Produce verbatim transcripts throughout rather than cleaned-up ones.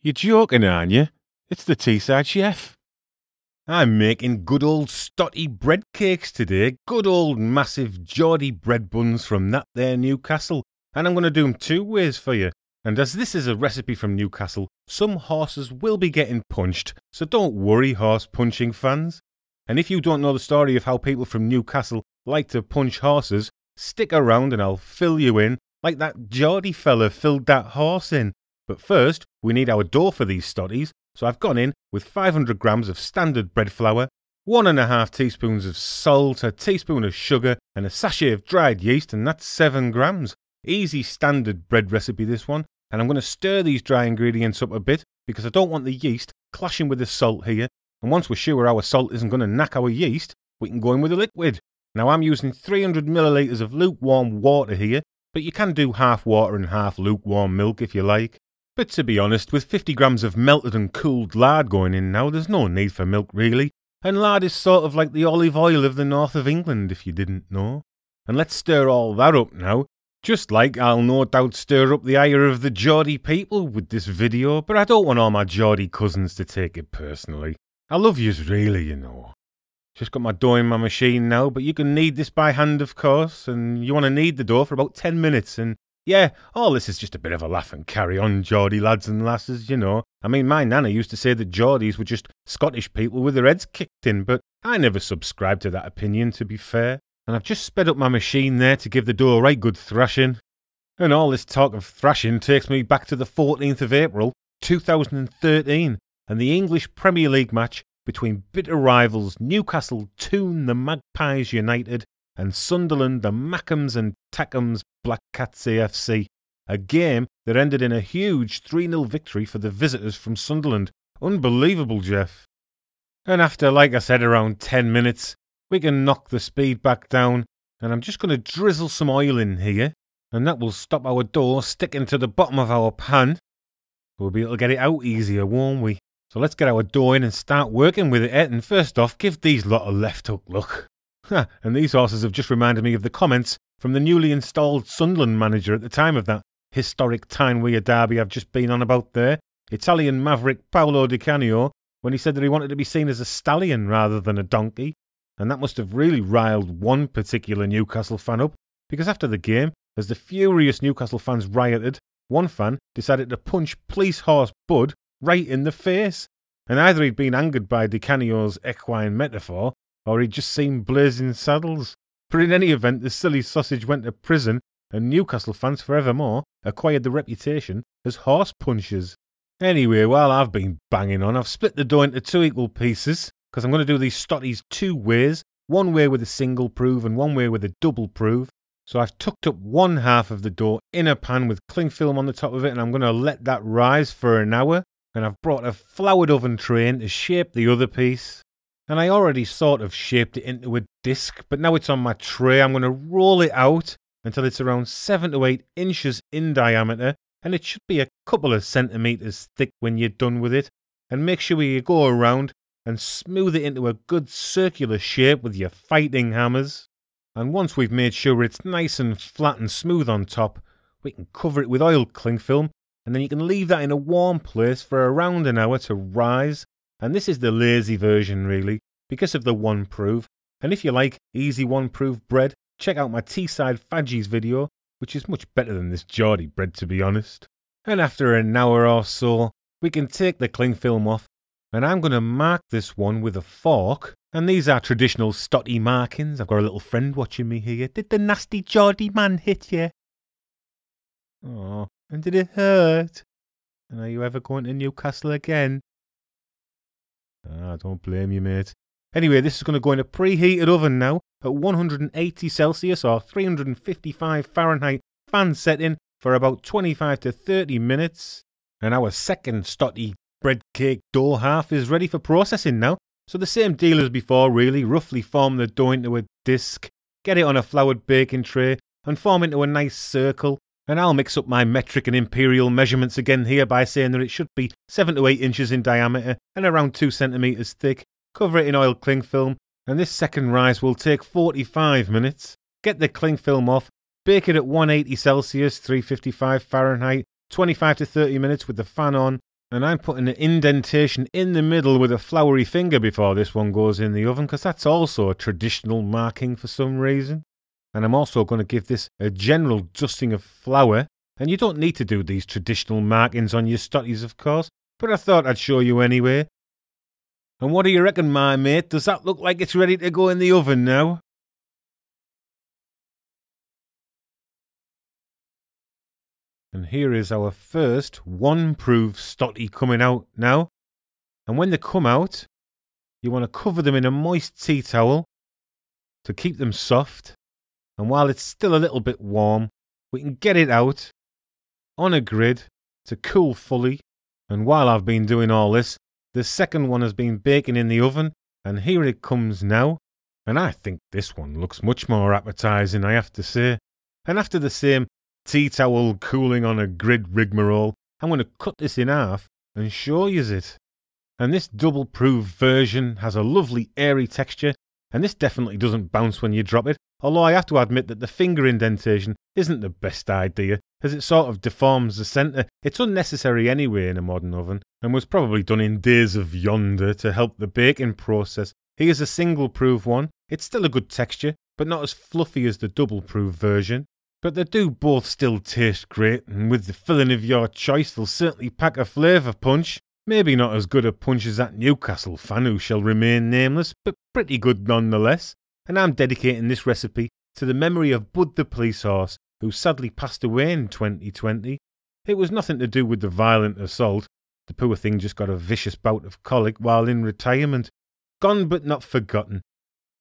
You're joking, aren't you? It's the Teesside Chef. I'm making good old stottie bread cakes today, good old massive Geordie bread buns from that there Newcastle, and I'm going to do them two ways for you. And as this is a recipe from Newcastle, some horses will be getting punched, so don't worry, horse punching fans. And if you don't know the story of how people from Newcastle like to punch horses, stick around and I'll fill you in, like that Geordie fella filled that horse in. But first, we need our dough for these stotties. So I've gone in with five hundred grams of standard bread flour, one and a half teaspoons of salt, a teaspoon of sugar, and a sachet of dried yeast, and that's seven grams. Easy standard bread recipe this one, and I'm going to stir these dry ingredients up a bit because I don't want the yeast clashing with the salt here. And once we're sure our salt isn't going to knack our yeast, we can go in with the liquid. Now I'm using three hundred millilitres of lukewarm water here, but you can do half water and half lukewarm milk if you like. But to be honest, with fifty grams of melted and cooled lard going in now, there's no need for milk really. And lard is sort of like the olive oil of the north of England, if you didn't know. And let's stir all that up now. Just like I'll no doubt stir up the ire of the Geordie people with this video, but I don't want all my Geordie cousins to take it personally. I love yous really, you know. Just got my dough in my machine now, but you can knead this by hand of course, and you want to knead the dough for about ten minutes, and yeah, all this is just a bit of a laugh and carry on, Geordie lads and lasses, you know. I mean, my nana used to say that Geordies were just Scottish people with their heads kicked in, but I never subscribed to that opinion, to be fair. And I've just sped up my machine there to give the dough a right good thrashing. And all this talk of thrashing takes me back to the fourteenth of April two thousand thirteen, and the English Premier League match between bitter rivals Newcastle Toon the Magpies United and Sunderland the Mackems and Tackems Black Cats A F C, a game that ended in a huge three nil victory for the visitors from Sunderland. Unbelievable, Jeff. And after, like I said, around ten minutes, we can knock the speed back down, and I'm just going to drizzle some oil in here, and that will stop our dough sticking to the bottom of our pan. We'll be able to get it out easier, won't we? So let's get our dough in and start working with it, and first off, give these lot a left hook look. And these horses have just reminded me of the comments from the newly installed Sunderland manager at the time of that historic Tyne-Wear derby I've just been on about there, Italian maverick Paolo Di Canio, when he said that he wanted to be seen as a stallion rather than a donkey. And that must have really riled one particular Newcastle fan up, because after the game, as the furious Newcastle fans rioted, one fan decided to punch police horse Bud right in the face. And either he'd been angered by Di Canio's equine metaphor, or he'd just seen blazing saddles. But in any event, the silly sausage went to prison, and Newcastle fans forevermore acquired the reputation as horse punchers. Anyway, while I've been banging on, I've split the dough into two equal pieces, because I'm going to do these stotties two ways, one way with a single proof and one way with a double proof. So I've tucked up one half of the dough in a pan with cling film on the top of it, and I'm going to let that rise for an hour, and I've brought a floured oven tray in to shape the other piece. And I already sort of shaped it into a disc, but now it's on my tray. I'm going to roll it out until it's around seven to eight inches in diameter, and it should be a couple of centimetres thick when you're done with it. And make sure you go around and smooth it into a good circular shape with your fighting hammers. And once we've made sure it's nice and flat and smooth on top, we can cover it with oiled cling film, and then you can leave that in a warm place for around an hour to rise. And this is the lazy version really, because of the one proof. And if you like easy one proof bread, check out my Teesside Fadgies video, which is much better than this Geordie bread, to be honest. And after an hour or so, we can take the cling film off, and I'm going to mark this one with a fork. And these are traditional stotty markings. I've got a little friend watching me here. Did the nasty Geordie man hit you? Oh, and did it hurt? And are you ever going to Newcastle again? Ah, don't blame you, mate. Anyway, this is going to go in a preheated oven now at one hundred eighty Celsius or three hundred fifty-five Fahrenheit fan setting for about twenty-five to thirty minutes. And our second stotty bread cake dough half is ready for processing now. So the same deal as before really, roughly form the dough into a disc, get it on a floured baking tray and form into a nice circle. And I'll mix up my metric and imperial measurements again here by saying that it should be seven to eight inches in diameter and around two centimetres thick. Cover it in oiled cling film, and this second rise will take forty-five minutes. Get the cling film off, bake it at one hundred eighty Celsius, three hundred fifty-five Fahrenheit, twenty-five to thirty minutes with the fan on, And I'm putting an indentation in the middle with a floury finger before this one goes in the oven, because that's also a traditional marking for some reason. And I'm also going to give this a general dusting of flour. And you don't need to do these traditional markings on your stotties, of course, but I thought I'd show you anyway. And what do you reckon, my mate? Does that look like it's ready to go in the oven now? And here is our first one-proof stottie coming out now. And when they come out, you want to cover them in a moist tea towel to keep them soft. And while it's still a little bit warm, we can get it out on a grid to cool fully. And while I've been doing all this, the second one has been baking in the oven, and here it comes now. And I think this one looks much more appetizing, I have to say. And after the same tea towel cooling on a grid rigmarole, I'm going to cut this in half and show yous it. And this double proof version has a lovely airy texture, and this definitely doesn't bounce when you drop it, although I have to admit that the finger indentation isn't the best idea, as it sort of deforms the centre. It's unnecessary anyway in a modern oven, and was probably done in days of yonder to help the baking process. Here's a single proof one. It's still a good texture, but not as fluffy as the double proof version. But they do both still taste great, and with the filling of your choice they'll certainly pack a flavour punch. Maybe not as good a punch as that Newcastle fan who shall remain nameless, but pretty good nonetheless. And I'm dedicating this recipe to the memory of Bud the police horse, who sadly passed away in twenty twenty. It was nothing to do with the violent assault. The poor thing just got a vicious bout of colic while in retirement. Gone but not forgotten.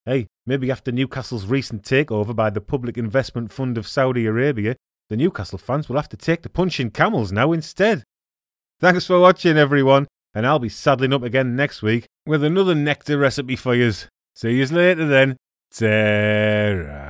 Hey, maybe after Newcastle's recent takeover by the Public Investment Fund of Saudi Arabia, the Newcastle fans will have to take to punching camels now instead. Thanks for watching, everyone, and I'll be saddling up again next week with another nectar recipe for yous. See yous later then. Ta-ra.